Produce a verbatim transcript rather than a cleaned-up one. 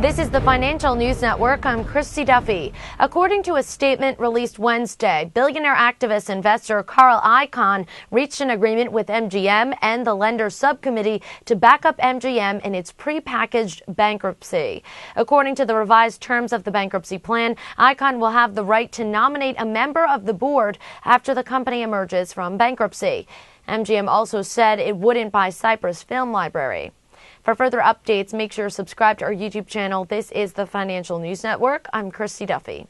This is the Financial News Network. I'm Chrissy Duffy. According to a statement released Wednesday, billionaire activist investor Carl Icahn reached an agreement with M G M and the lender subcommittee to back up M G M in its prepackaged bankruptcy. According to the revised terms of the bankruptcy plan, Icahn will have the right to nominate a member of the board after the company emerges from bankruptcy. M G M also said it wouldn't buy Cypress Film Library. For further updates, make sure to subscribe to our YouTube channel. This is the Financial News Network. I'm Chrissy Duffy.